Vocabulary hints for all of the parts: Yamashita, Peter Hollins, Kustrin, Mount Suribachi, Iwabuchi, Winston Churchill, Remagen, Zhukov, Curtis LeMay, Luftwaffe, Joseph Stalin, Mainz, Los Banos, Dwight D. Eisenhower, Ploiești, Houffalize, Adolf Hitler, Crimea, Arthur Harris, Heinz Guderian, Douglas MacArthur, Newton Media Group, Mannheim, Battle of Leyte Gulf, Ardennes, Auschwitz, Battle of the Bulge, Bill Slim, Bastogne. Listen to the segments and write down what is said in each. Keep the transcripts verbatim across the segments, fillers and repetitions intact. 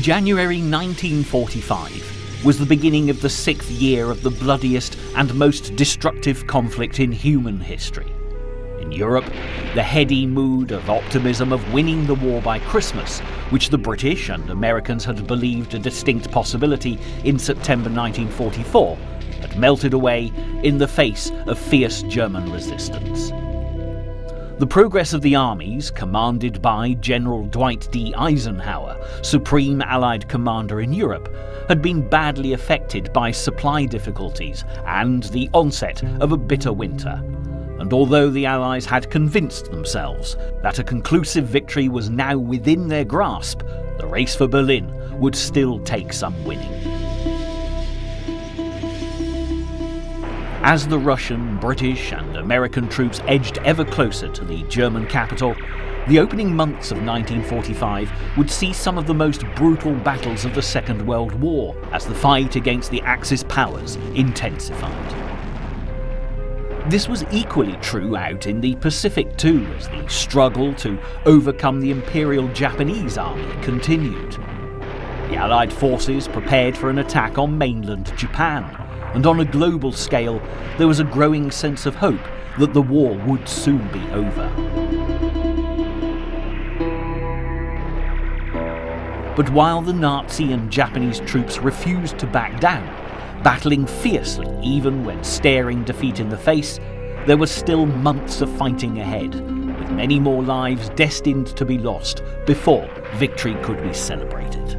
January nineteen forty-five was the beginning of the sixth year of the bloodiest and most destructive conflict in human history. In Europe, the heady mood of optimism of winning the war by Christmas, which the British and Americans had believed a distinct possibility in September nineteen forty-four, had melted away in the face of fierce German resistance. The progress of the armies, commanded by General Dwight D. Eisenhower, Supreme Allied Commander in Europe, had been badly affected by supply difficulties and the onset of a bitter winter. And although the Allies had convinced themselves that a conclusive victory was now within their grasp, the race for Berlin would still take some winning. As the Russian, British and American troops edged ever closer to the German capital, the opening months of nineteen forty-five would see some of the most brutal battles of the Second World War as the fight against the Axis powers intensified. This was equally true out in the Pacific too, as the struggle to overcome the Imperial Japanese army continued. The Allied forces prepared for an attack on mainland Japan, and on a global scale there was a growing sense of hope that the war would soon be over. But while the Nazi and Japanese troops refused to back down, battling fiercely even when staring defeat in the face, there were still months of fighting ahead, with many more lives destined to be lost before victory could be celebrated.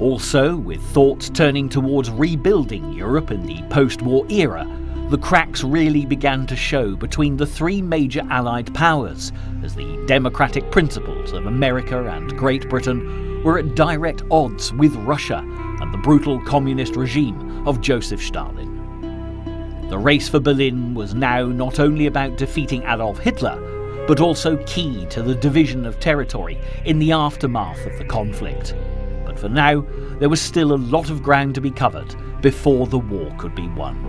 Also, with thoughts turning towards rebuilding Europe in the post-war era, the cracks really began to show between the three major Allied powers, as the democratic principles of America and Great Britain were at direct odds with Russia and the brutal communist regime of Joseph Stalin. The race for Berlin was now not only about defeating Adolf Hitler, but also key to the division of territory in the aftermath of the conflict. But for now, there was still a lot of ground to be covered before the war could be won.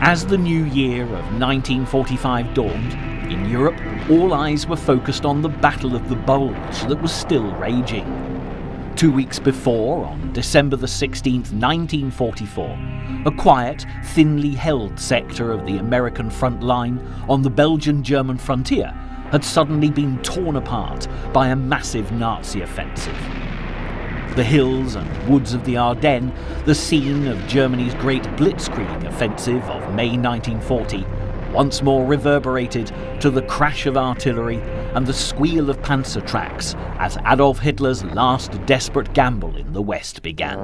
As the new year of nineteen forty-five dawned, in Europe all eyes were focused on the Battle of the Bulge that was still raging. Two weeks before, on December the sixteenth, nineteen forty-four, a quiet, thinly held sector of the American front line on the Belgian-German frontier had suddenly been torn apart by a massive Nazi offensive. The hills and woods of the Ardennes, the scene of Germany's Great Blitzkrieg offensive of May nineteen forty, once more reverberated to the crash of artillery and the squeal of panzer tracks as Adolf Hitler's last desperate gamble in the West began.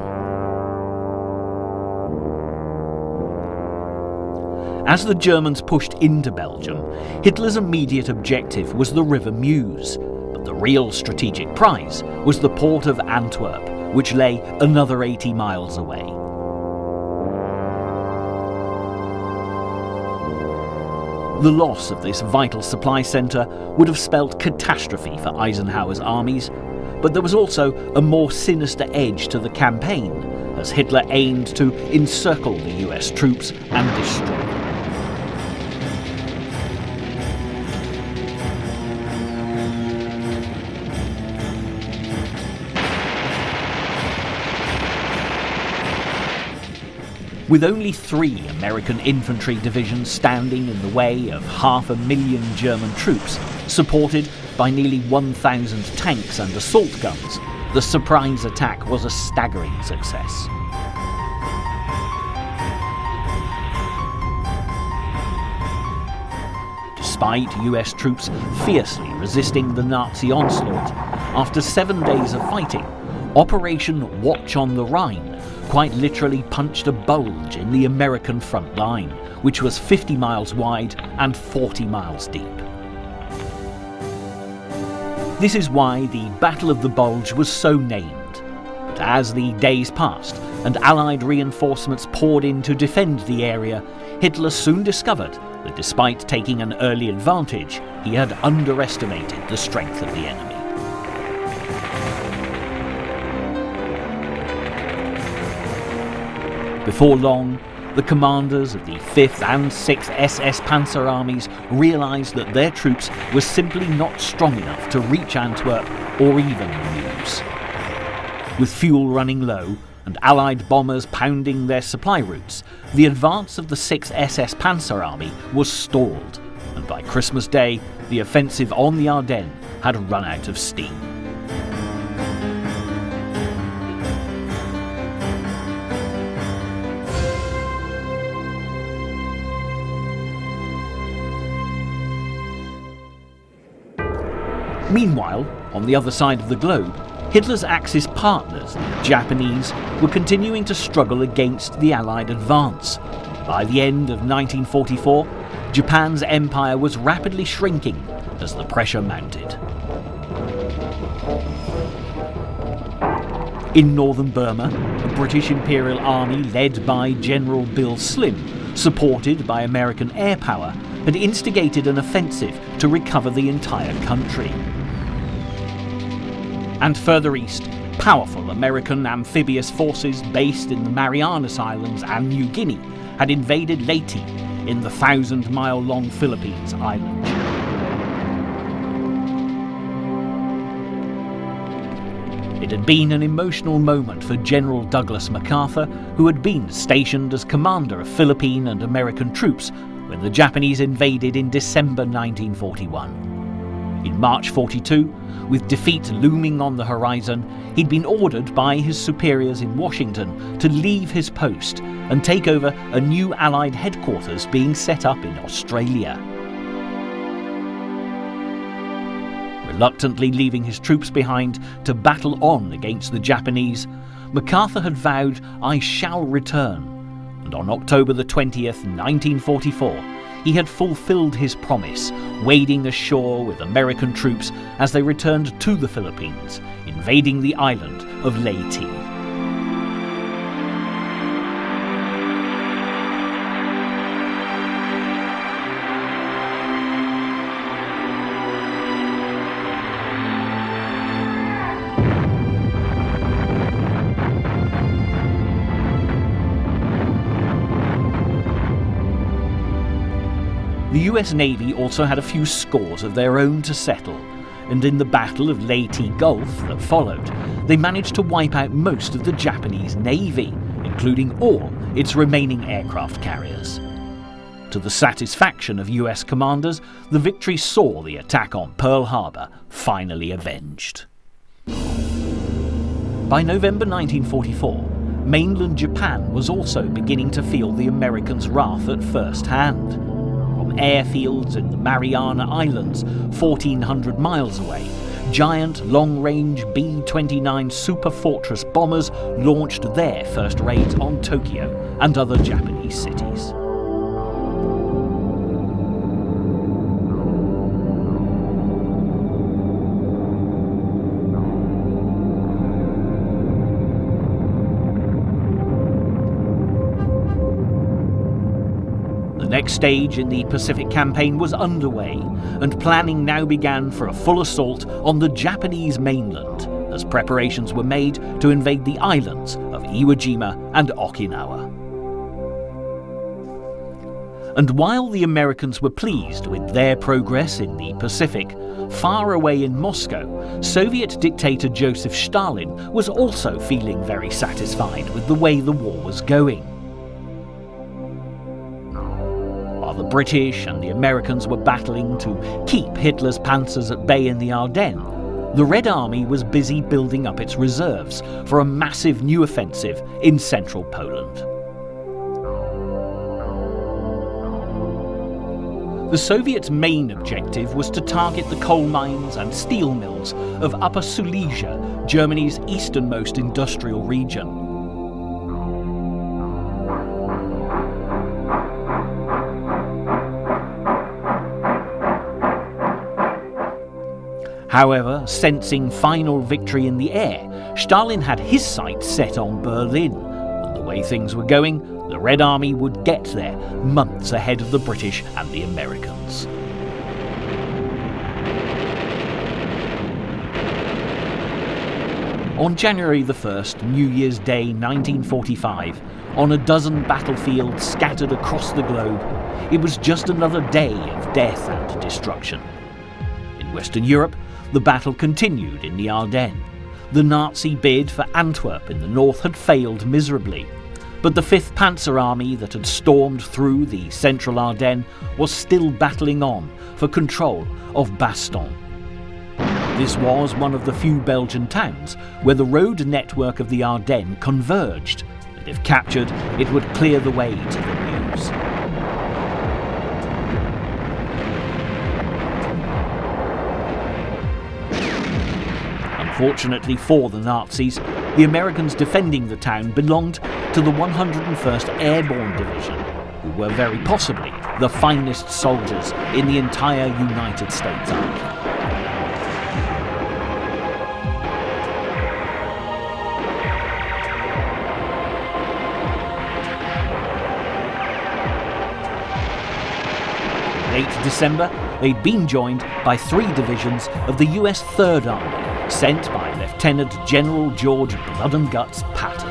As the Germans pushed into Belgium, Hitler's immediate objective was the River Meuse. The real strategic prize was the port of Antwerp, which lay another eighty miles away. The loss of this vital supply centre would have spelt catastrophe for Eisenhower's armies, but there was also a more sinister edge to the campaign, as Hitler aimed to encircle the U S troops and destroy them. With only three American infantry divisions standing in the way of half a million German troops, supported by nearly one thousand tanks and assault guns, the surprise attack was a staggering success. Despite U S troops fiercely resisting the Nazi onslaught, after seven days of fighting, Operation Watch on the Rhine quite literally punched a bulge in the American front line, which was fifty miles wide and forty miles deep. This is why the Battle of the Bulge was so named. But as the days passed and Allied reinforcements poured in to defend the area, Hitler soon discovered that despite taking an early advantage, he had underestimated the strength of the enemy. Before long, The commanders of the fifth and sixth S S Panzer armies realised that their troops were simply not strong enough to reach Antwerp or even the Meuse. With fuel running low and Allied bombers pounding their supply routes, the advance of the sixth S S Panzer army was stalled, and by Christmas Day, the offensive on the Ardennes had run out of steam. Meanwhile, on the other side of the globe, Hitler's Axis partners, the Japanese, were continuing to struggle against the Allied advance. By the end of nineteen forty-four, Japan's empire was rapidly shrinking as the pressure mounted. In northern Burma, the British Imperial Army, led by General Bill Slim, supported by American air power, had instigated an offensive to recover the entire country. And further east, powerful American amphibious forces based in the Marianas Islands and New Guinea had invaded Leyte in the thousand-mile-long Philippines island. It had been an emotional moment for General Douglas MacArthur, who had been stationed as commander of Philippine and American troops when the Japanese invaded in December nineteen forty-one. In March forty-two, with defeat looming on the horizon, he'd been ordered by his superiors in Washington to leave his post and take over a new Allied headquarters being set up in Australia. Reluctantly leaving his troops behind to battle on against the Japanese, MacArthur had vowed, "I shall return," and on October the twentieth, nineteen forty-four, he had fulfilled his promise, wading ashore with American troops as they returned to the Philippines, invading the island of Leyte. The U S Navy also had a few scores of their own to settle, and in the Battle of Leyte Gulf that followed, they managed to wipe out most of the Japanese Navy, including all its remaining aircraft carriers. To the satisfaction of U S commanders, the victory saw the attack on Pearl Harbor finally avenged. By November nineteen forty-four, mainland Japan was also beginning to feel the Americans' wrath at first hand. Airfields in the Mariana Islands, fourteen hundred miles away, giant long-range B twenty-nine Super Fortress bombers launched their first raids on Tokyo and other Japanese cities. The next stage in the Pacific campaign was underway, and planning now began for a full assault on the Japanese mainland, as preparations were made to invade the islands of Iwo Jima and Okinawa. And while the Americans were pleased with their progress in the Pacific, far away in Moscow, Soviet dictator Joseph Stalin was also feeling very satisfied with the way the war was going. While the British and the Americans were battling to keep Hitler's panzers at bay in the Ardennes, the Red Army was busy building up its reserves for a massive new offensive in central Poland. The Soviets' main objective was to target the coal mines and steel mills of Upper Silesia, Germany's easternmost industrial region. However, sensing final victory in the air, Stalin had his sights set on Berlin, and the way things were going, the Red Army would get there months ahead of the British and the Americans. On January the first, New Year's Day nineteen forty-five, on a dozen battlefields scattered across the globe, it was just another day of death and destruction. In Western Europe, the battle continued in the Ardennes. The Nazi bid for Antwerp in the north had failed miserably, but the fifth Panzer Army that had stormed through the central Ardennes was still battling on for control of Bastogne. This was one of the few Belgian towns where the road network of the Ardennes converged, and if captured, it would clear the way to the Meuse. Fortunately for the Nazis, the Americans defending the town belonged to the one hundred and first Airborne Division, who were very possibly the finest soldiers in the entire United States Army. In late December, they'd been joined by three divisions of the U S Third Army, sent by Lieutenant General George Blood and Guts Patton.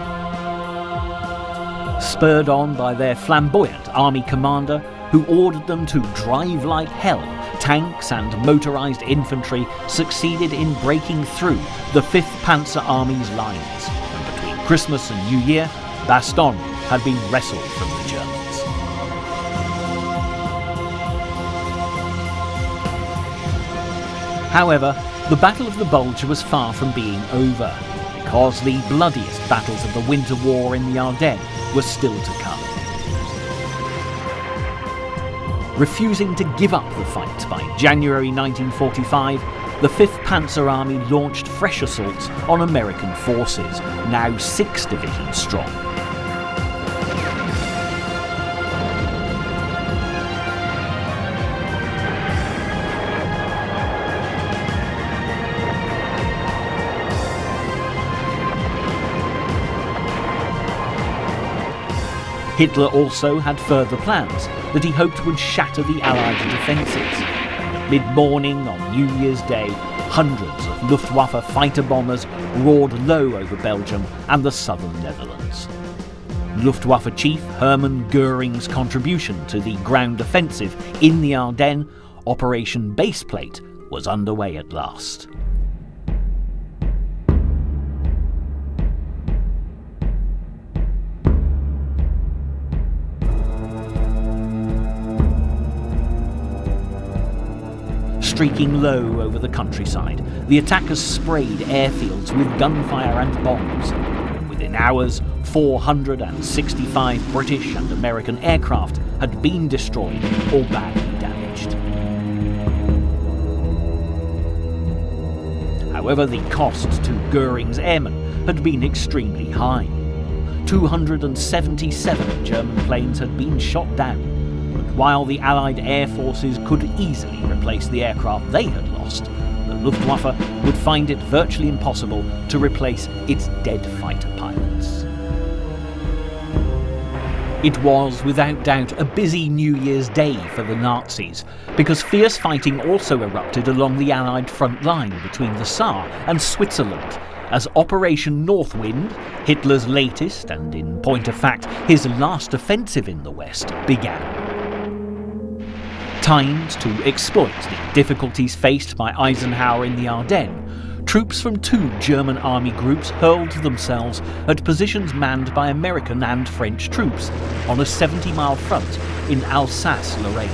Spurred on by their flamboyant army commander, who ordered them to drive like hell, tanks and motorized infantry succeeded in breaking through the fifth Panzer Army's lines, and between Christmas and New Year, Bastogne had been wrestled from the Germans. However, the Battle of the Bulge was far from being over, because the bloodiest battles of the Winter War in the Ardennes were still to come. Refusing to give up the fight by January nineteen forty-five, the fifth Panzer Army launched fresh assaults on American forces, now six divisions strong. Hitler also had further plans that he hoped would shatter the Allied defences. Mid-morning on New Year's Day, hundreds of Luftwaffe fighter bombers roared low over Belgium and the southern Netherlands. Luftwaffe chief Hermann Göring's contribution to the ground offensive in the Ardennes, Operation Baseplate, was underway at last. Streaking low over the countryside, the attackers sprayed airfields with gunfire and bombs. Within hours, four hundred sixty-five British and American aircraft had been destroyed or badly damaged. However, the cost to Göring's airmen had been extremely high. two hundred seventy-seven German planes had been shot down, while the Allied air forces could easily replace the aircraft they had lost, the Luftwaffe would find it virtually impossible to replace its dead fighter pilots. It was, without doubt, a busy New Year's Day for the Nazis, because fierce fighting also erupted along the Allied front line between the Saar and Switzerland, as Operation Northwind, Hitler's latest and, in point of fact, his last offensive in the West, began. Timed to exploit the difficulties faced by Eisenhower in the Ardennes, troops from two German army groups hurled themselves at positions manned by American and French troops on a seventy-mile front in Alsace-Lorraine.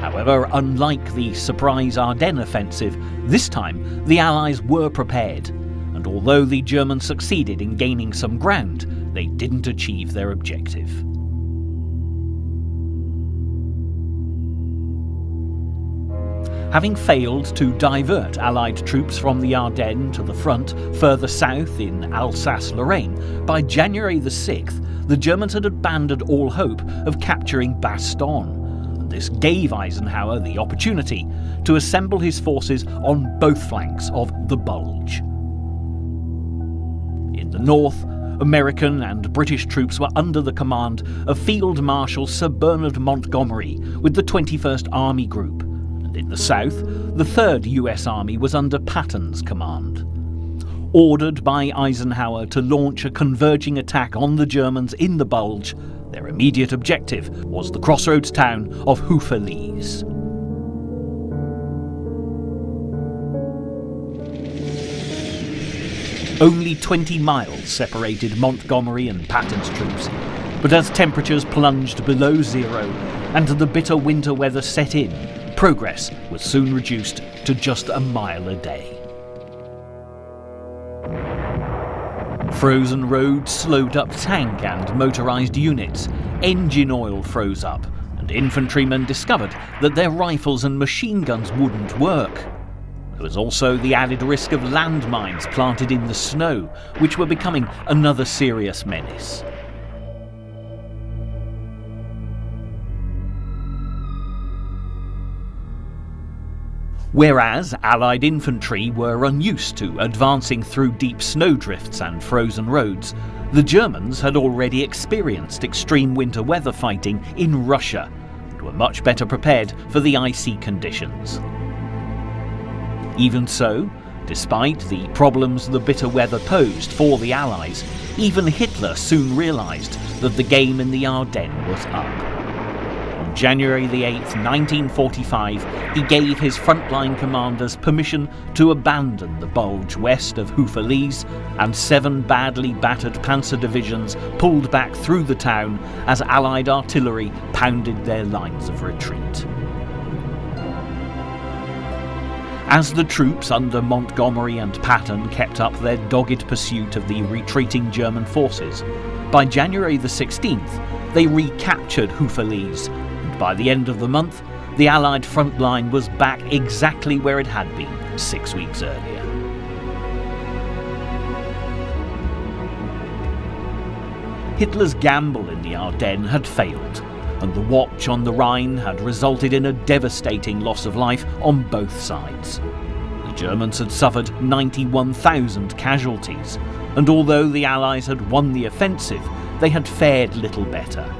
However, unlike the surprise Ardennes offensive, this time the Allies were prepared. And although the Germans succeeded in gaining some ground, they didn't achieve their objective. Having failed to divert Allied troops from the Ardennes to the front further south in Alsace-Lorraine, by January the sixth, the Germans had abandoned all hope of capturing Bastogne. This gave Eisenhower the opportunity to assemble his forces on both flanks of the Bulge. The north, American and British troops were under the command of Field Marshal Sir Bernard Montgomery with the twenty-first Army Group. and in the south, the third U S Army was under Patton's command. Ordered by Eisenhower to launch a converging attack on the Germans in the Bulge, their immediate objective was the crossroads town of Houffalize. Only twenty miles separated Montgomery and Patton's troops, but as temperatures plunged below zero and the bitter winter weather set in, progress was soon reduced to just a mile a day. Frozen roads slowed up tank and motorised units, engine oil froze up, and infantrymen discovered that their rifles and machine guns wouldn't work. There was also the added risk of landmines planted in the snow, which were becoming another serious menace. Whereas Allied infantry were unused to advancing through deep snowdrifts and frozen roads, the Germans had already experienced extreme winter weather fighting in Russia and were much better prepared for the icy conditions. Even so, despite the problems the bitter weather posed for the Allies, even Hitler soon realised that the game in the Ardennes was up. On January the eighth, nineteen forty-five, he gave his frontline commanders permission to abandon the Bulge west of Houffalize, and seven badly battered panzer divisions pulled back through the town as Allied artillery pounded their lines of retreat. As the troops under Montgomery and Patton kept up their dogged pursuit of the retreating German forces, by January the sixteenth they recaptured Houffalize. By the end of the month, the Allied front line was back exactly where it had been six weeks earlier. Hitler's gamble in the Ardennes had failed, and the watch on the Rhine had resulted in a devastating loss of life on both sides. The Germans had suffered ninety-one thousand casualties, and although the Allies had won the offensive, they had fared little better.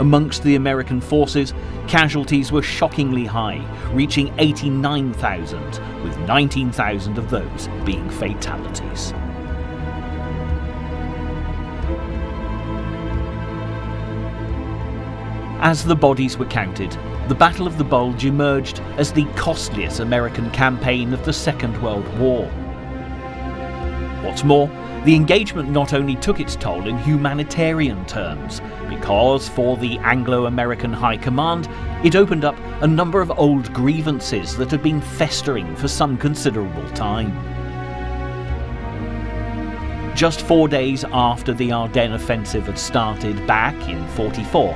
Amongst the American forces, casualties were shockingly high, reaching eighty-nine thousand, with nineteen thousand of those being fatalities. As the bodies were counted, the Battle of the Bulge emerged as the costliest American campaign of the Second World War. What's more, the engagement not only took its toll in humanitarian terms, because for the Anglo-American High Command, it opened up a number of old grievances that had been festering for some considerable time. Just four days after the Ardennes offensive had started back in forty-four,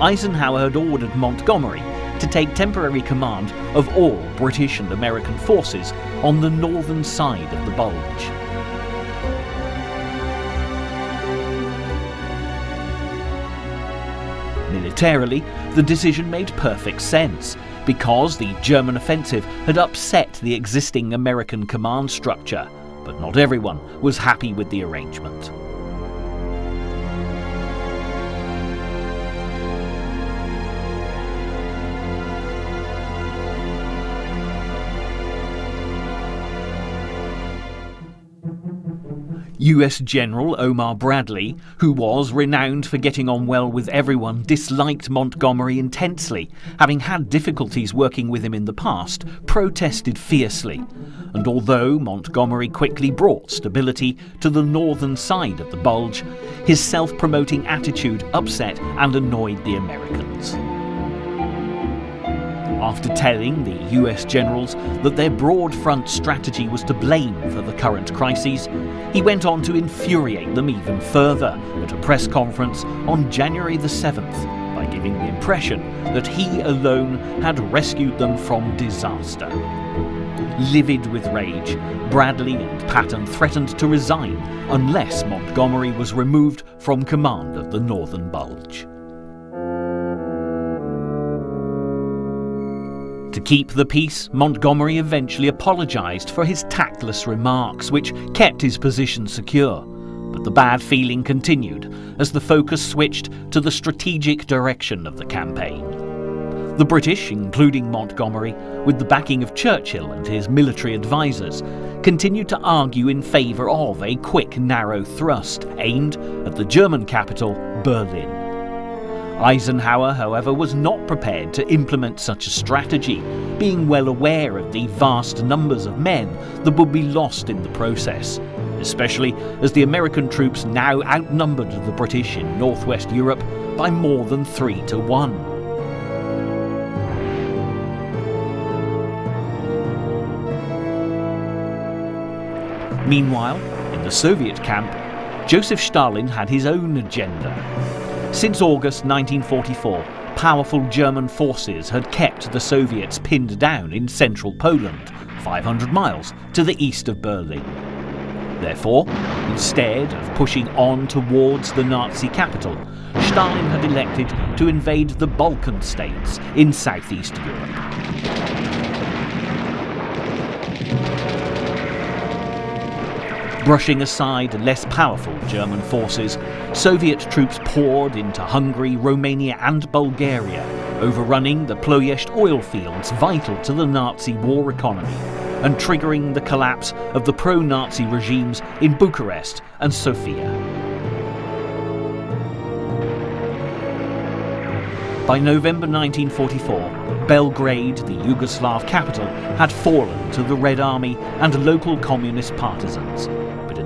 Eisenhower had ordered Montgomery to take temporary command of all British and American forces on the northern side of the Bulge. Militarily, the decision made perfect sense, because the German offensive had upset the existing American command structure, but not everyone was happy with the arrangement. U S General Omar Bradley, who was renowned for getting on well with everyone, disliked Montgomery intensely, having had difficulties working with him in the past, protested fiercely. And although Montgomery quickly brought stability to the northern side of the Bulge, his self-promoting attitude upset and annoyed the Americans. After telling the U S generals that their broad front strategy was to blame for the current crises, he went on to infuriate them even further at a press conference on January the seventh by giving the impression that he alone had rescued them from disaster. Livid with rage, Bradley and Patton threatened to resign unless Montgomery was removed from command of the Northern Bulge. To keep the peace, Montgomery eventually apologised for his tactless remarks, which kept his position secure. But the bad feeling continued as the focus switched to the strategic direction of the campaign. The British, including Montgomery, with the backing of Churchill and his military advisers, continued to argue in favour of a quick, narrow thrust aimed at the German capital, Berlin. Eisenhower, however, was not prepared to implement such a strategy, being well aware of the vast numbers of men that would be lost in the process, especially as the American troops now outnumbered the British in northwest Europe by more than three to one. Meanwhile, in the Soviet camp, Joseph Stalin had his own agenda. Since August nineteen forty-four, powerful German forces had kept the Soviets pinned down in central Poland, five hundred miles to the east of Berlin. Therefore, instead of pushing on towards the Nazi capital, Stalin had elected to invade the Balkan states in southeast Europe. Brushing aside less powerful German forces, Soviet troops poured into Hungary, Romania and Bulgaria, overrunning the Ploiești oil fields vital to the Nazi war economy, and triggering the collapse of the pro-Nazi regimes in Bucharest and Sofia. By November nineteen forty-four, Belgrade, the Yugoslav capital, had fallen to the Red Army and local communist partisans.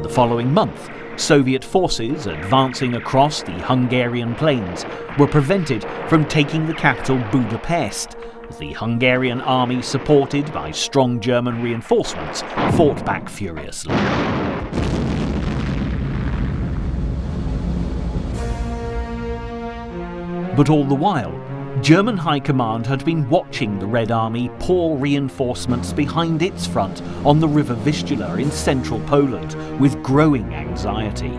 The following month, Soviet forces advancing across the Hungarian plains were prevented from taking the capital Budapest, as the Hungarian army, supported by strong German reinforcements, fought back furiously. But all the while, German High Command had been watching the Red Army pour reinforcements behind its front on the River Vistula in central Poland with growing anxiety.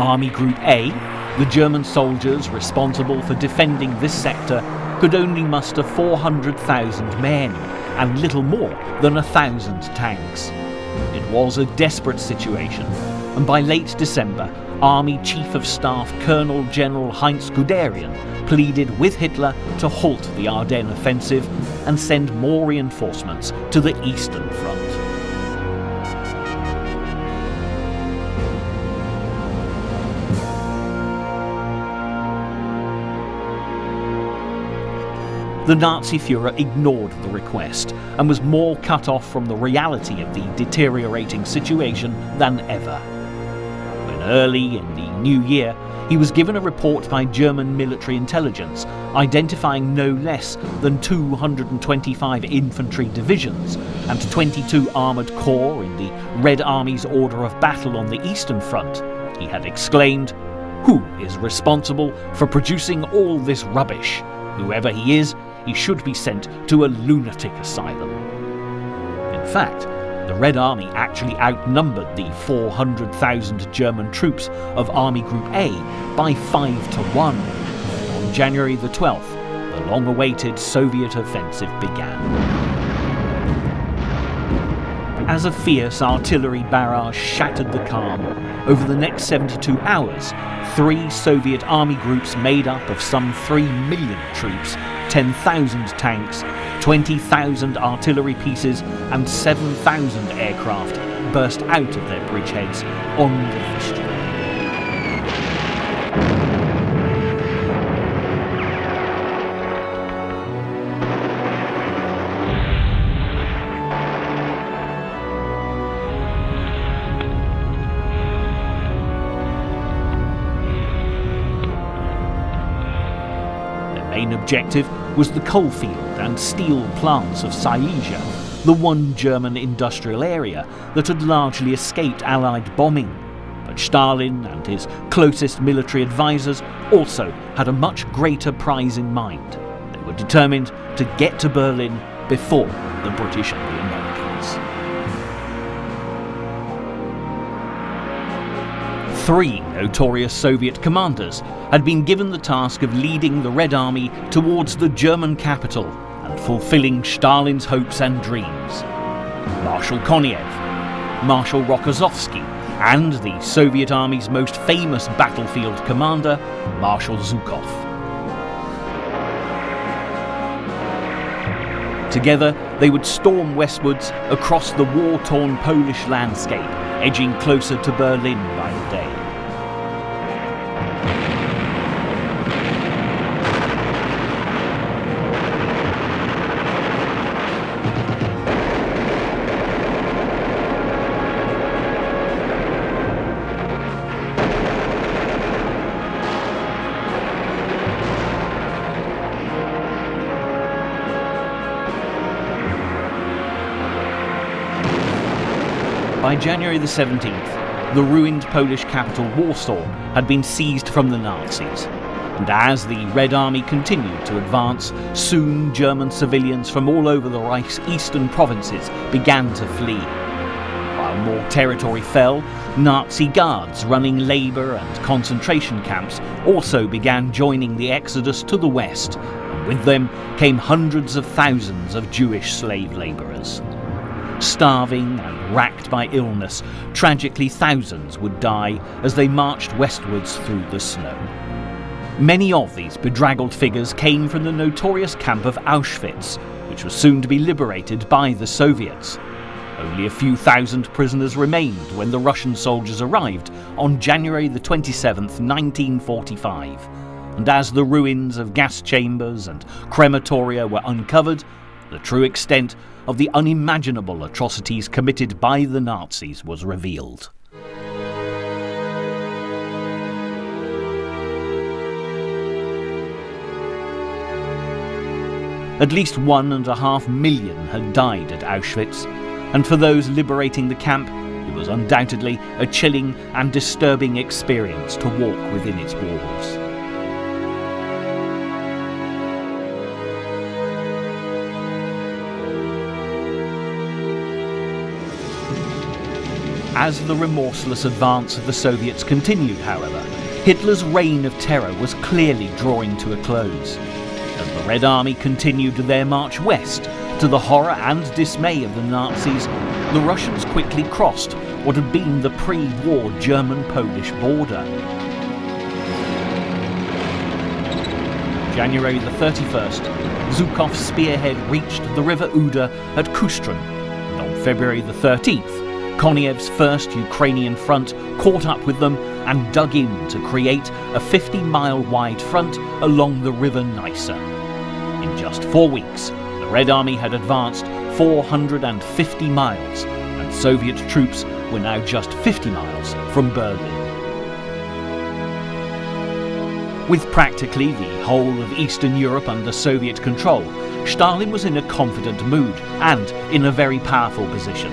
Army Group A, the German soldiers responsible for defending this sector, could only muster four hundred thousand men and little more than a thousand tanks. It was a desperate situation, and by late December, Army Chief of Staff Colonel General Heinz Guderian pleaded with Hitler to halt the Ardennes offensive and send more reinforcements to the Eastern Front. The Nazi Führer ignored the request and was more cut off from the reality of the deteriorating situation than ever. When early in the new year, he was given a report by German military intelligence identifying no less than two hundred twenty-five infantry divisions and twenty-two armoured corps in the Red Army's order of battle on the Eastern Front, he had exclaimed, "Who is responsible for producing all this rubbish? Whoever he is, he should be sent to a lunatic asylum." In fact, the Red Army actually outnumbered the four hundred thousand German troops of Army Group A by five to one. On January the twelfth, the long-awaited Soviet offensive began. As a fierce artillery barrage shattered the calm, over the next seventy-two hours, three Soviet army groups made up of some three million troops, ten thousand tanks, twenty thousand artillery pieces and seven thousand aircraft burst out of their bridgeheads on the Vistula. Main objective was the coalfield and steel plants of Silesia, the one German industrial area that had largely escaped Allied bombing. But Stalin and his closest military advisors also had a much greater prize in mind. They were determined to get to Berlin before the British and the Americans. Three notorious Soviet commanders had been given the task of leading the Red Army towards the German capital and fulfilling Stalin's hopes and dreams. Marshal Konev, Marshal Rokozovsky, and the Soviet Army's most famous battlefield commander, Marshal Zhukov. Together, they would storm westwards across the war-torn Polish landscape, edging closer to Berlin by the day. By January the seventeenth, the ruined Polish capital Warsaw had been seized from the Nazis, and as the Red Army continued to advance, soon German civilians from all over the Reich's eastern provinces began to flee. While more territory fell, Nazi guards running labour and concentration camps also began joining the exodus to the west, and with them came hundreds of thousands of Jewish slave labourers. Starving and racked by illness, tragically thousands would die as they marched westwards through the snow. Many of these bedraggled figures came from the notorious camp of Auschwitz, which was soon to be liberated by the Soviets. Only a few thousand prisoners remained when the Russian soldiers arrived on January the twenty-seventh, nineteen forty-five, and as the ruins of gas chambers and crematoria were uncovered, the true extent of the unimaginable atrocities committed by the Nazis was revealed. At least one and a half million had died at Auschwitz, and for those liberating the camp, it was undoubtedly a chilling and disturbing experience to walk within its walls. As the remorseless advance of the Soviets continued, however, Hitler's reign of terror was clearly drawing to a close. As the Red Army continued their march west, to the horror and dismay of the Nazis, the Russians quickly crossed what had been the pre-war German-Polish border. January the thirty-first, Zhukov's spearhead reached the river Oder at Kustrin, and on February the thirteenth, Konev's first Ukrainian front caught up with them and dug in to create a fifty mile wide front along the river Nysa. In just four weeks, the Red Army had advanced four hundred fifty miles, and Soviet troops were now just fifty miles from Berlin. With practically the whole of Eastern Europe under Soviet control, Stalin was in a confident mood and in a very powerful position.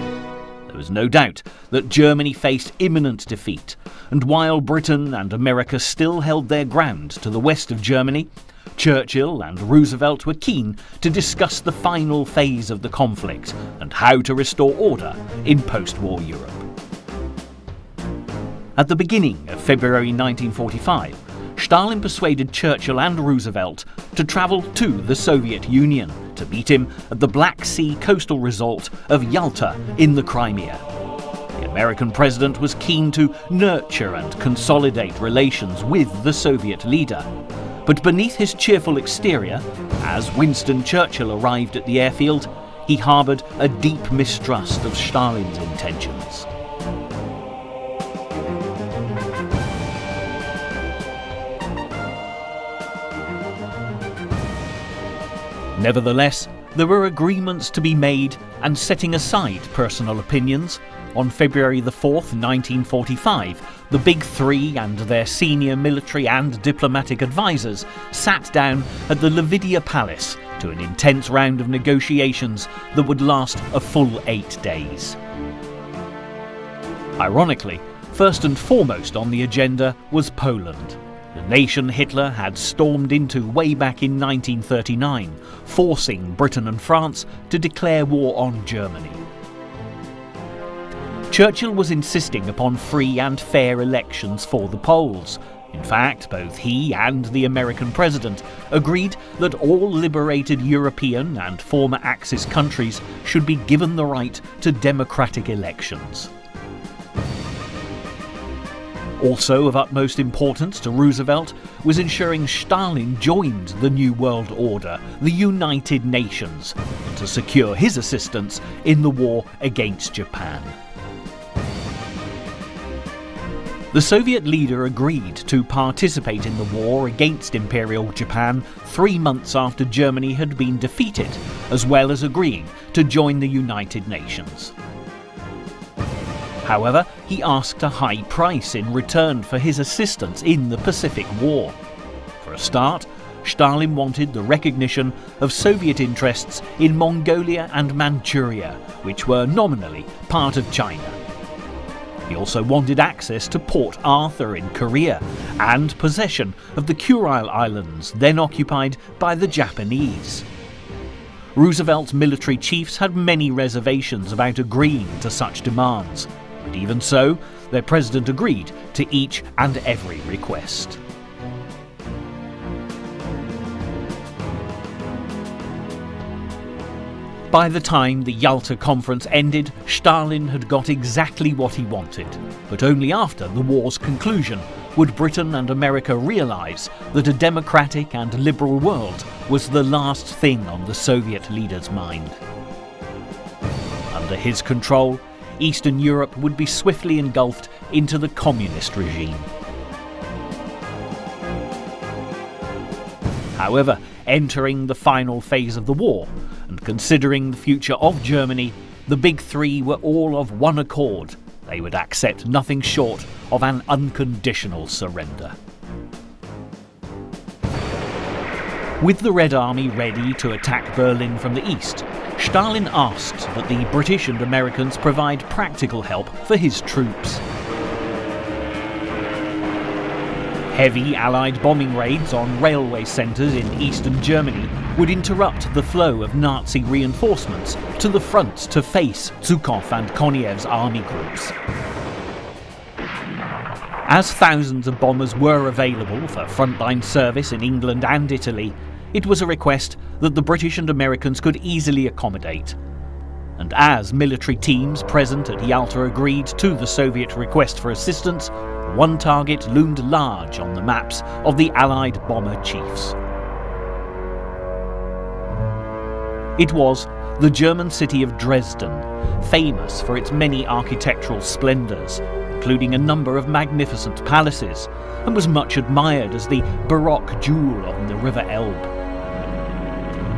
There was no doubt that Germany faced imminent defeat, and while Britain and America still held their ground to the west of Germany, Churchill and Roosevelt were keen to discuss the final phase of the conflict and how to restore order in post-war Europe. At the beginning of February nineteen forty-five, Stalin persuaded Churchill and Roosevelt to travel to the Soviet Union to meet him at the Black Sea coastal resort of Yalta in the Crimea. The American president was keen to nurture and consolidate relations with the Soviet leader. But beneath his cheerful exterior, as Winston Churchill arrived at the airfield, he harboured a deep mistrust of Stalin's intentions. Nevertheless, there were agreements to be made, and setting aside personal opinions, on February the fourth, nineteen forty-five, the Big Three and their senior military and diplomatic advisers sat down at the Lavidia Palace to an intense round of negotiations that would last a full eight days. Ironically, first and foremost on the agenda was Poland, the nation Hitler had stormed into way back in nineteen thirty-nine, forcing Britain and France to declare war on Germany. Churchill was insisting upon free and fair elections for the Poles. In fact, both he and the American president agreed that all liberated European and former Axis countries should be given the right to democratic elections. Also of utmost importance to Roosevelt was ensuring Stalin joined the New World Order, the United Nations, and to secure his assistance in the war against Japan. The Soviet leader agreed to participate in the war against Imperial Japan three months after Germany had been defeated, as well as agreeing to join the United Nations. However, he asked a high price in return for his assistance in the Pacific War. For a start, Stalin wanted the recognition of Soviet interests in Mongolia and Manchuria, which were nominally part of China. He also wanted access to Port Arthur in Korea and possession of the Kurile Islands, then occupied by the Japanese. Roosevelt's military chiefs had many reservations about agreeing to such demands, but even so, their president agreed to each and every request. By the time the Yalta Conference ended, Stalin had got exactly what he wanted, but only after the war's conclusion would Britain and America realise that a democratic and liberal world was the last thing on the Soviet leader's mind. Under his control, Eastern Europe would be swiftly engulfed into the communist regime. However, entering the final phase of the war, and considering the future of Germany, the Big Three were all of one accord. They would accept nothing short of an unconditional surrender. With the Red Army ready to attack Berlin from the east, Stalin asked that the British and Americans provide practical help for his troops. Heavy Allied bombing raids on railway centres in eastern Germany would interrupt the flow of Nazi reinforcements to the front to face Zhukov and Konev's army groups. As thousands of bombers were available for frontline service in England and Italy, it was a request that the British and Americans could easily accommodate. And as military teams present at Yalta agreed to the Soviet request for assistance, one target loomed large on the maps of the Allied bomber chiefs. It was the German city of Dresden, famous for its many architectural splendours, including a number of magnificent palaces, and was much admired as the Baroque jewel on the River Elbe.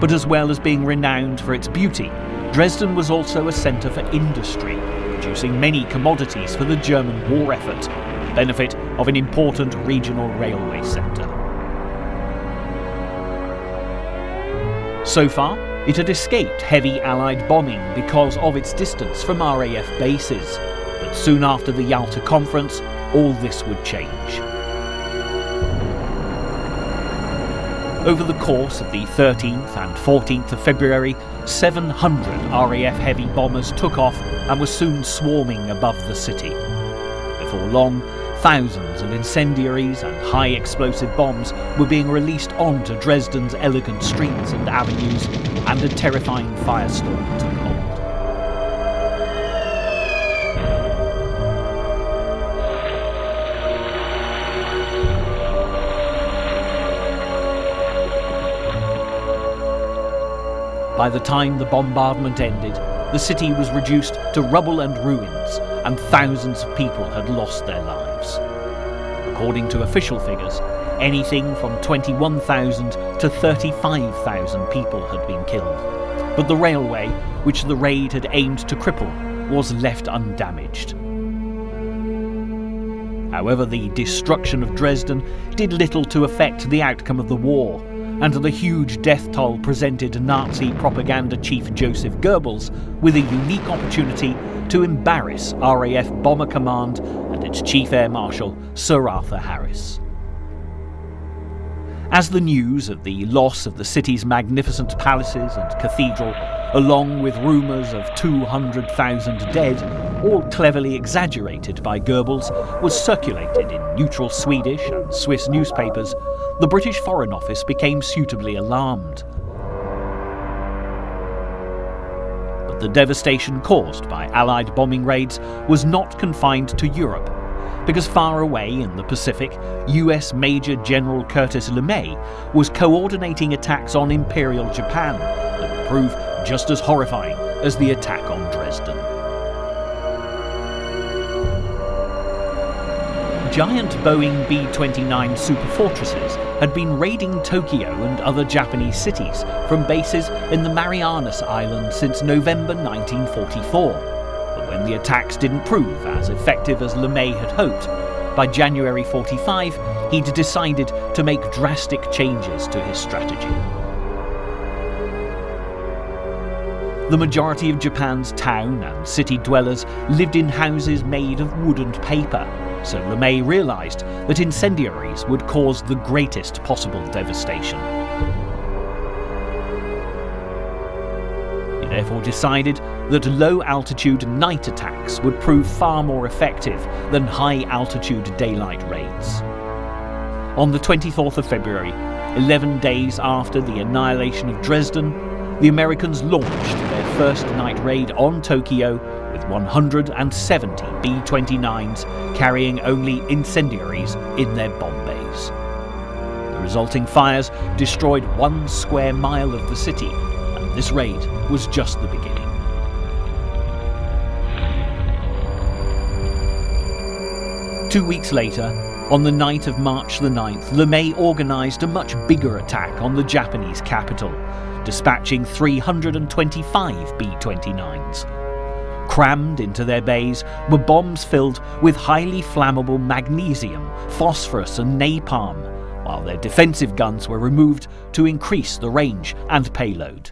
But as well as being renowned for its beauty, Dresden was also a centre for industry, producing many commodities for the German war effort, benefit of an important regional railway centre. So far, it had escaped heavy Allied bombing because of its distance from R A F bases, but soon after the Yalta Conference, all this would change. Over the course of the thirteenth and fourteenth of February, seven hundred R A F heavy bombers took off and were soon swarming above the city. Before long, thousands of incendiaries and high explosive bombs were being released onto Dresden's elegant streets and avenues, and a terrifying firestorm took hold. By the time the bombardment ended, the city was reduced to rubble and ruins, and thousands of people had lost their lives. According to official figures, anything from twenty-one thousand to thirty-five thousand people had been killed, but the railway, which the raid had aimed to cripple, was left undamaged. However, the destruction of Dresden did little to affect the outcome of the war, and the huge death toll presented Nazi propaganda chief Joseph Goebbels with a unique opportunity to embarrass R A F Bomber Command and its Chief Air Marshal Sir Arthur Harris. As the news of the loss of the city's magnificent palaces and cathedral, along with rumours of two hundred thousand dead, all cleverly exaggerated by Goebbels, was circulated in neutral Swedish and Swiss newspapers, the British Foreign Office became suitably alarmed. But the devastation caused by Allied bombing raids was not confined to Europe, because far away in the Pacific, U S Major General Curtis LeMay was coordinating attacks on Imperial Japan that would prove just as horrifying as the attack on Dresden. Giant Boeing B twenty-nine Super Fortresses had been raiding Tokyo and other Japanese cities from bases in the Marianas Islands since November nineteen forty-four. When the attacks didn't prove as effective as LeMay had hoped, by January forty-five he'd decided to make drastic changes to his strategy. The majority of Japan's town and city dwellers lived in houses made of wood and paper, so LeMay realised that incendiaries would cause the greatest possible devastation. He therefore decided that low-altitude night attacks would prove far more effective than high-altitude daylight raids. On the twenty-fourth of February, eleven days after the annihilation of Dresden, the Americans launched their first night raid on Tokyo with one hundred seventy B twenty-nines carrying only incendiaries in their bomb bays. The resulting fires destroyed one square mile of the city, and this raid was just the beginning. Two weeks later, on the night of March the ninth, LeMay organised a much bigger attack on the Japanese capital, dispatching three hundred twenty-five B twenty-nines. Crammed into their bays were bombs filled with highly flammable magnesium, phosphorus and napalm, while their defensive guns were removed to increase the range and payload.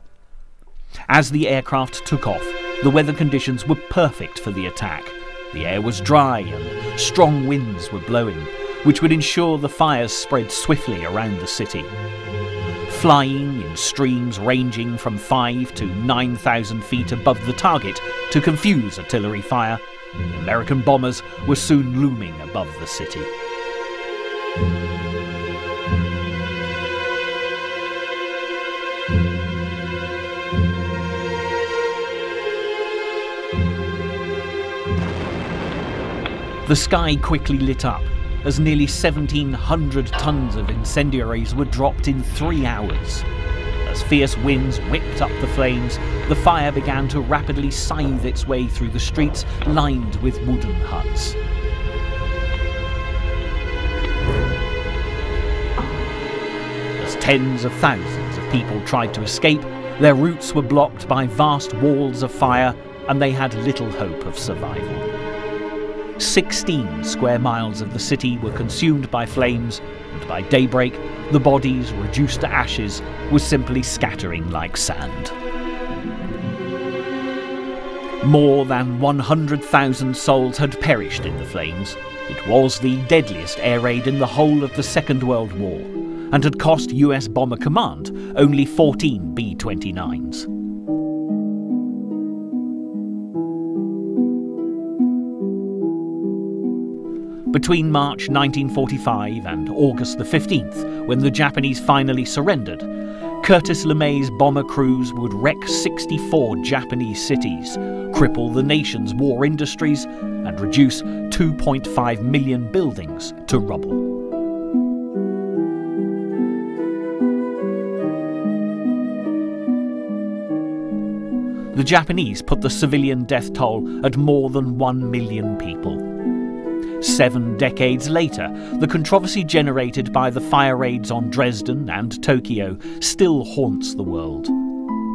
As the aircraft took off, the weather conditions were perfect for the attack. The air was dry and strong winds were blowing, which would ensure the fires spread swiftly around the city. Flying in streams ranging from five to nine thousand feet above the target to confuse artillery fire, American bombers were soon looming above the city. The sky quickly lit up, as nearly seventeen hundred tons of incendiaries were dropped in three hours. As fierce winds whipped up the flames, the fire began to rapidly scythe its way through the streets lined with wooden huts. As tens of thousands of people tried to escape, their routes were blocked by vast walls of fire, and they had little hope of survival. Sixteen square miles of the city were consumed by flames, and by daybreak, the bodies, reduced to ashes, were simply scattering like sand. More than one hundred thousand souls had perished in the flames. It was the deadliest air raid in the whole of the Second World War, and had cost U S Bomber Command only fourteen B twenty-nines. Between March nineteen forty-five and August the fifteenth, when the Japanese finally surrendered, Curtis LeMay's bomber crews would wreck sixty-four Japanese cities, cripple the nation's war industries, and reduce two point five million buildings to rubble. The Japanese put the civilian death toll at more than one million people. Seven decades later, the controversy generated by the fire raids on Dresden and Tokyo still haunts the world.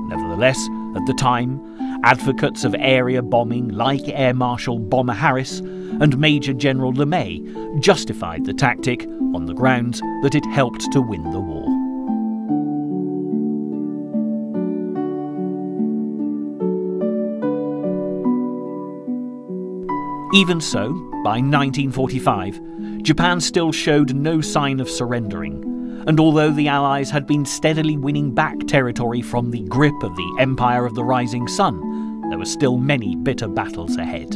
Nevertheless, at the time, advocates of area bombing like Air Marshal Bomber Harris and Major General LeMay justified the tactic on the grounds that it helped to win the war. Even so, by nineteen forty-five, Japan still showed no sign of surrendering, and although the Allies had been steadily winning back territory from the grip of the Empire of the Rising Sun, there were still many bitter battles ahead.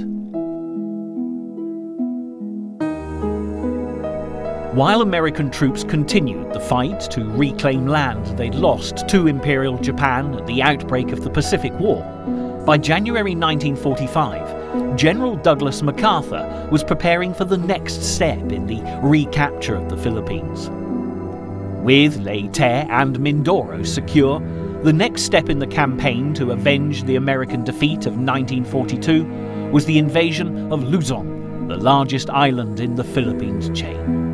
While American troops continued the fight to reclaim land they'd lost to Imperial Japan at the outbreak of the Pacific War, by January nineteen forty-five, General Douglas MacArthur was preparing for the next step in the recapture of the Philippines. With Leyte and Mindoro secure, the next step in the campaign to avenge the American defeat of nineteen forty-two was the invasion of Luzon, the largest island in the Philippines chain.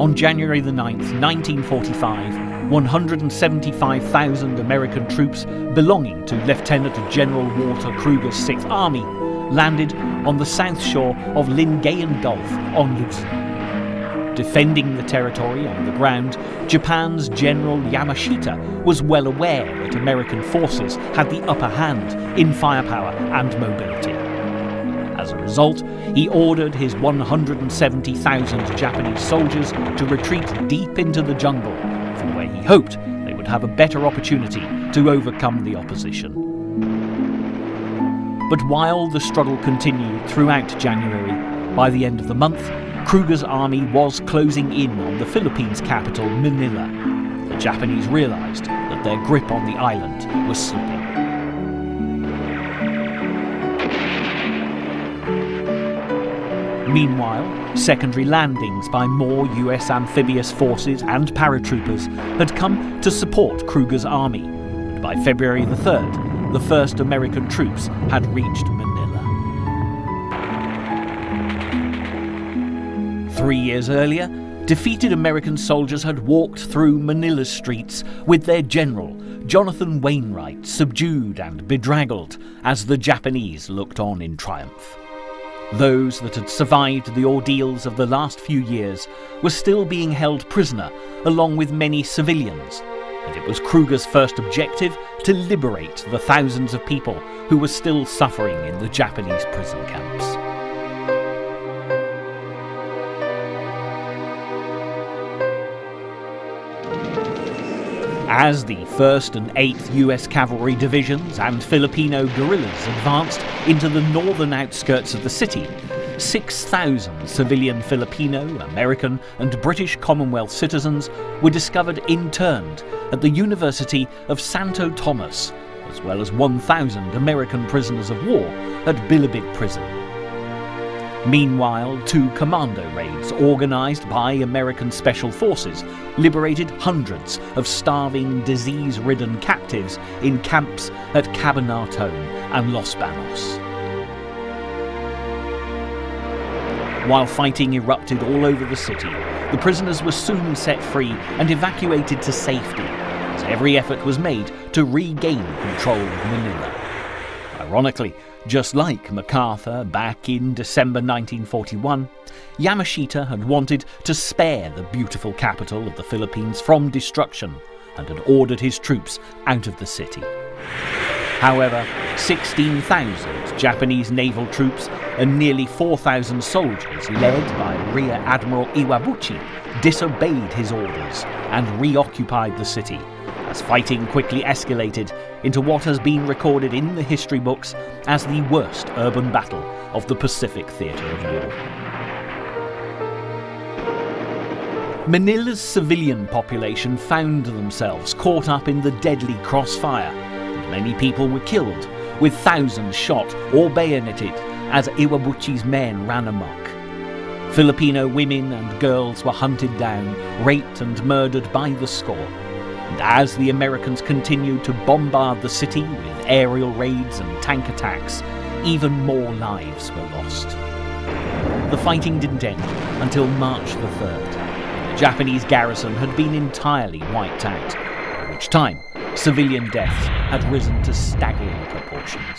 On January the ninth, nineteen forty-five, one hundred seventy-five thousand American troops belonging to Lieutenant General Walter Kruger's Sixth Army landed on the south shore of Lingayen Gulf on Luzon. Defending the territory on the ground, Japan's General Yamashita was well aware that American forces had the upper hand in firepower and mobility. As a result, he ordered his one hundred seventy thousand Japanese soldiers to retreat deep into the jungle, from where he hoped they would have a better opportunity to overcome the opposition. But while the struggle continued throughout January, by the end of the month, Kruger's army was closing in on the Philippines capital, Manila. The Japanese realized that their grip on the island was slipping. Meanwhile, secondary landings by more U S amphibious forces and paratroopers had come to support Kruger's army, and by February the third, the first American troops had reached Manila. Three years earlier, defeated American soldiers had walked through Manila's streets with their general, Jonathan Wainwright, subdued and bedraggled as the Japanese looked on in triumph. Those that had survived the ordeals of the last few years were still being held prisoner, along with many civilians, and it was Kruger's first objective to liberate the thousands of people who were still suffering in the Japanese prison camps. As the first and eighth U S Cavalry Divisions and Filipino guerrillas advanced into the northern outskirts of the city, six thousand civilian Filipino, American and British Commonwealth citizens were discovered interned at the University of Santo Tomas, as well as one thousand American prisoners of war at Bilibid Prison. Meanwhile, two commando raids organised by American Special Forces liberated hundreds of starving, disease-ridden captives in camps at Cabanatón and Los Banos. While fighting erupted all over the city, the prisoners were soon set free and evacuated to safety, as every effort was made to regain control of Manila. Ironically, just like MacArthur back in December nineteen forty-one, Yamashita had wanted to spare the beautiful capital of the Philippines from destruction and had ordered his troops out of the city. However, sixteen thousand Japanese naval troops and nearly four thousand soldiers led by Rear Admiral Iwabuchi disobeyed his orders and reoccupied the city, as fighting quickly escalated into what has been recorded in the history books as the worst urban battle of the Pacific theatre of war. Manila's civilian population found themselves caught up in the deadly crossfire, and many people were killed, with thousands shot or bayoneted as Iwabuchi's men ran amok. Filipino women and girls were hunted down, raped and murdered by the score. And as the Americans continued to bombard the city with aerial raids and tank attacks, even more lives were lost. The fighting didn't end until March the third. The Japanese garrison had been entirely wiped out, at which time civilian deaths had risen to staggering proportions.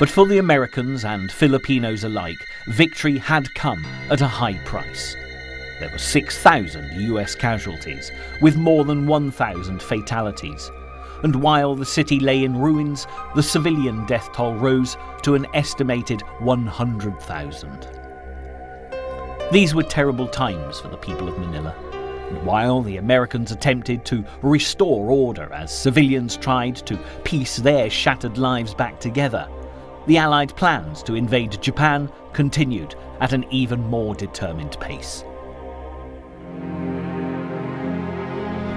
But for the Americans and Filipinos alike, victory had come at a high price. There were six thousand U S casualties, with more than one thousand fatalities, and while the city lay in ruins, the civilian death toll rose to an estimated one hundred thousand. These were terrible times for the people of Manila, and while the Americans attempted to restore order as civilians tried to piece their shattered lives back together, the Allied plans to invade Japan continued at an even more determined pace.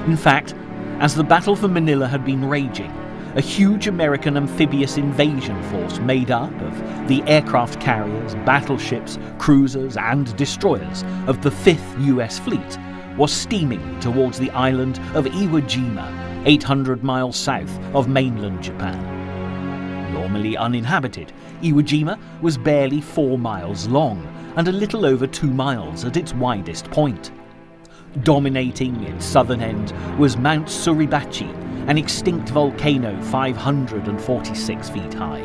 In fact, as the battle for Manila had been raging, a huge American amphibious invasion force made up of the aircraft carriers, battleships, cruisers and destroyers of the fifth U S Fleet was steaming towards the island of Iwo Jima, eight hundred miles south of mainland Japan. Normally uninhabited, Iwo Jima was barely four miles long and a little over two miles at its widest point. Dominating its southern end was Mount Suribachi, an extinct volcano five hundred forty-six feet high.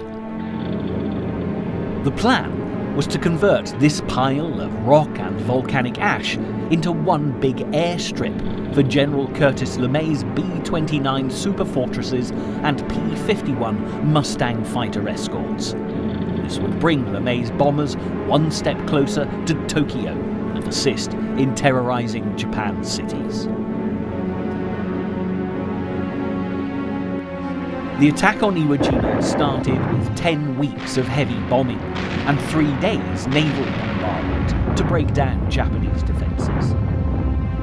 The plan was to convert this pile of rock and volcanic ash into one big airstrip for General Curtis LeMay's B twenty-nine Super Fortresses and P fifty-one Mustang fighter escorts. This would bring LeMay's bombers one step closer to Tokyo and assist in terrorizing Japan's cities. The attack on Iwo Jima started with ten weeks of heavy bombing and three days naval bombardment to break down Japanese defences.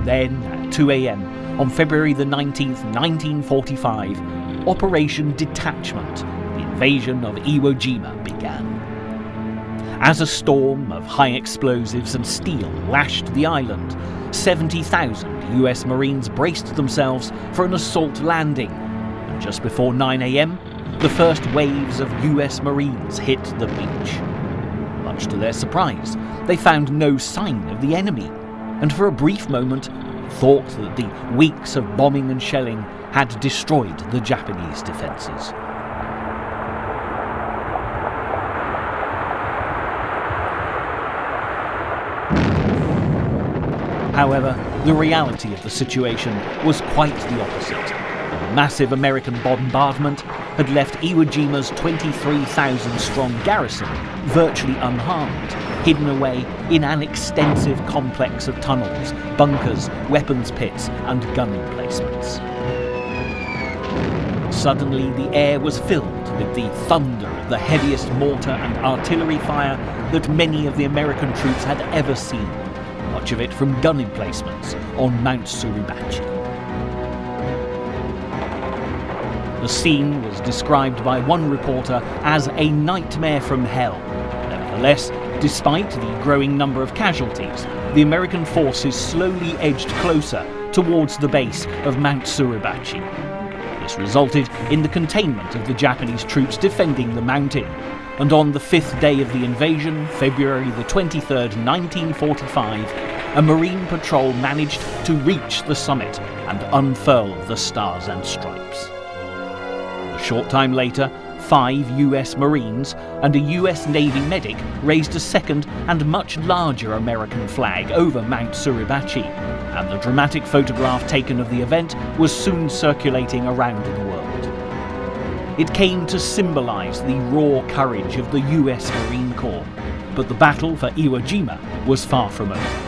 Then, at two A M on February the nineteenth, nineteen forty-five, Operation Detachment, the invasion of Iwo Jima, began. As a storm of high explosives and steel lashed the island, seventy thousand U S Marines braced themselves for an assault landing. Just before nine A M, the first waves of U S Marines hit the beach. Much to their surprise, they found no sign of the enemy, and for a brief moment thought that the weeks of bombing and shelling had destroyed the Japanese defenses. However, the reality of the situation was quite the opposite. Massive American bombardment had left Iwo Jima's twenty-three thousand strong garrison virtually unharmed, hidden away in an extensive complex of tunnels, bunkers, weapons pits and gun emplacements. Suddenly the air was filled with the thunder of the heaviest mortar and artillery fire that many of the American troops had ever seen, much of it from gun emplacements on Mount Suribachi. The scene was described by one reporter as a nightmare from hell. Nevertheless, despite the growing number of casualties, the American forces slowly edged closer towards the base of Mount Suribachi. This resulted in the containment of the Japanese troops defending the mountain, and on the fifth day of the invasion, February the twenty-third, nineteen forty-five, a Marine patrol managed to reach the summit and unfurl the Stars and Stripes. A short time later, five U S Marines and a U S Navy medic raised a second and much larger American flag over Mount Suribachi, and the dramatic photograph taken of the event was soon circulating around the world. It came to symbolize the raw courage of the U S Marine Corps, but the battle for Iwo Jima was far from over.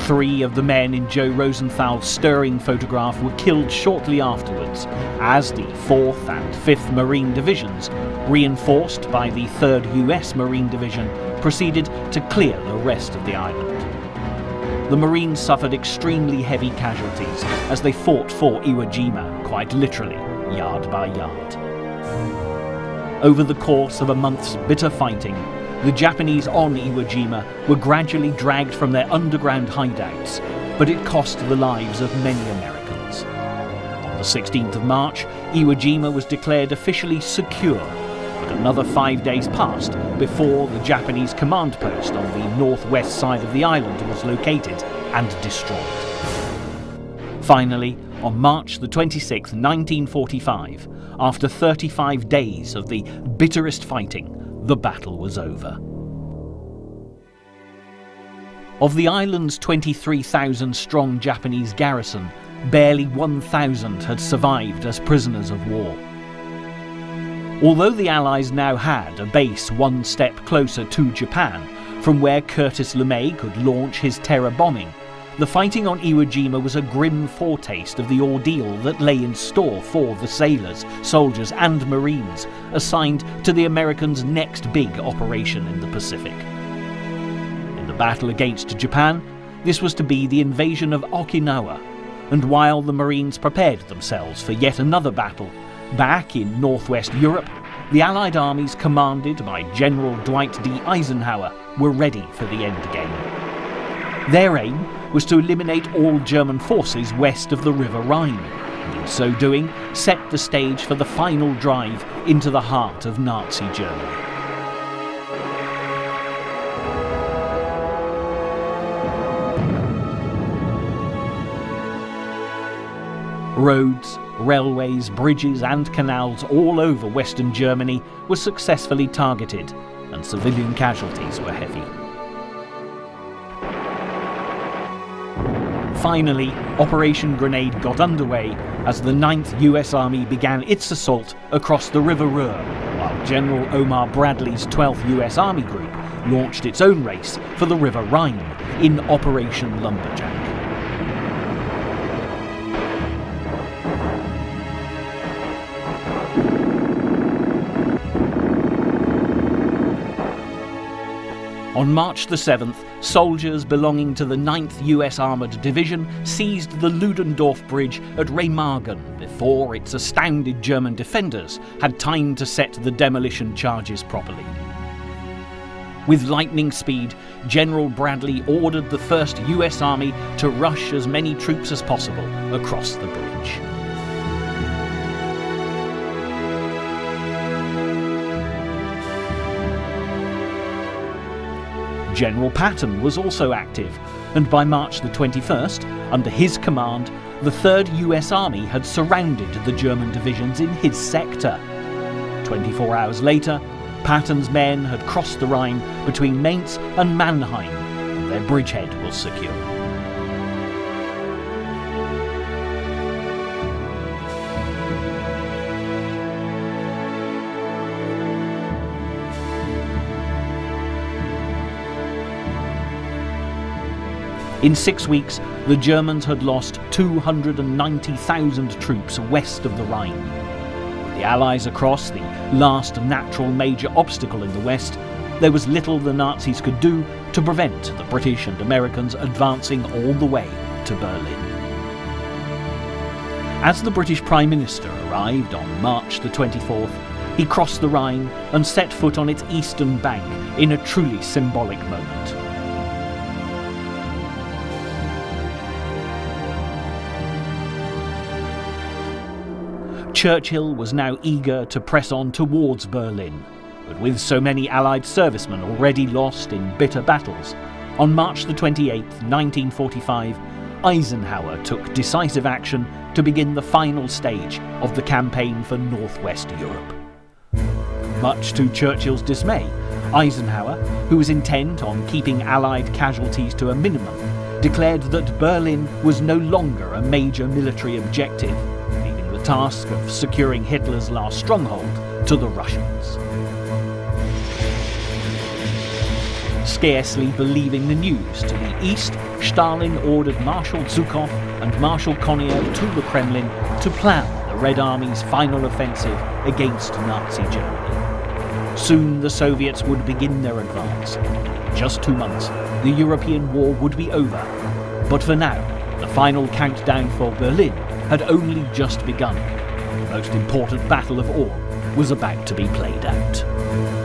Three of the men in Joe Rosenthal's stirring photograph were killed shortly afterwards, as the fourth and fifth Marine Divisions, reinforced by the third U S Marine Division, proceeded to clear the rest of the island. The Marines suffered extremely heavy casualties as they fought for Iwo Jima, quite literally, yard by yard. Over the course of a month's bitter fighting, the Japanese on Iwo Jima were gradually dragged from their underground hideouts, but it cost the lives of many Americans. On the sixteenth of March, Iwo Jima was declared officially secure, but another five days passed before the Japanese command post on the northwest side of the island was located and destroyed. Finally, on March the twenty-sixth, nineteen forty-five, after thirty-five days of the bitterest fighting, the battle was over. Of the island's twenty-three thousand strong Japanese garrison, barely one thousand had survived as prisoners of war. Although the Allies now had a base one step closer to Japan, from where Curtis LeMay could launch his terror bombing, the fighting on Iwo Jima was a grim foretaste of the ordeal that lay in store for the sailors, soldiers and Marines assigned to the Americans' next big operation in the Pacific. In the battle against Japan, this was to be the invasion of Okinawa, and while the Marines prepared themselves for yet another battle, back in northwest Europe, the Allied armies commanded by General Dwight D. Eisenhower were ready for the endgame. Their aim was to eliminate all German forces west of the River Rhine, and in so doing set the stage for the final drive into the heart of Nazi Germany. Roads, railways, bridges and canals all over Western Germany were successfully targeted, and civilian casualties were heavy. Finally, Operation Grenade got underway as the ninth U S Army began its assault across the River Ruhr, while General Omar Bradley's twelfth U S Army Group launched its own race for the River Rhine in Operation Lumberjack. On March the seventh, soldiers belonging to the ninth U S Armoured Division seized the Ludendorff Bridge at Remagen before its astounded German defenders had time to set the demolition charges properly. With lightning speed, General Bradley ordered the first U S Army to rush as many troops as possible across the bridge. General Patton was also active, and by March the twenty-first, under his command, the third U S Army had surrounded the German divisions in his sector. twenty-four hours later, Patton's men had crossed the Rhine between Mainz and Mannheim, and their bridgehead was secure. In six weeks, the Germans had lost two hundred ninety thousand troops west of the Rhine. With the Allies across the last natural major obstacle in the West, there was little the Nazis could do to prevent the British and Americans advancing all the way to Berlin. As the British Prime Minister arrived on March the twenty-fourth, he crossed the Rhine and set foot on its eastern bank in a truly symbolic moment. Churchill was now eager to press on towards Berlin, but with so many Allied servicemen already lost in bitter battles, on March the twenty-eighth, nineteen forty-five, Eisenhower took decisive action to begin the final stage of the campaign for Northwest Europe. Much to Churchill's dismay, Eisenhower, who was intent on keeping Allied casualties to a minimum, declared that Berlin was no longer a major military objective, task of securing Hitler's last stronghold to the Russians. Scarcely believing the news, to the east, Stalin ordered Marshal Zhukov and Marshal Konev to the Kremlin to plan the Red Army's final offensive against Nazi Germany. Soon the Soviets would begin their advance. In just two months, the European war would be over. But for now, the final countdown for Berlin had only just begun. The most important battle of all was about to be played out.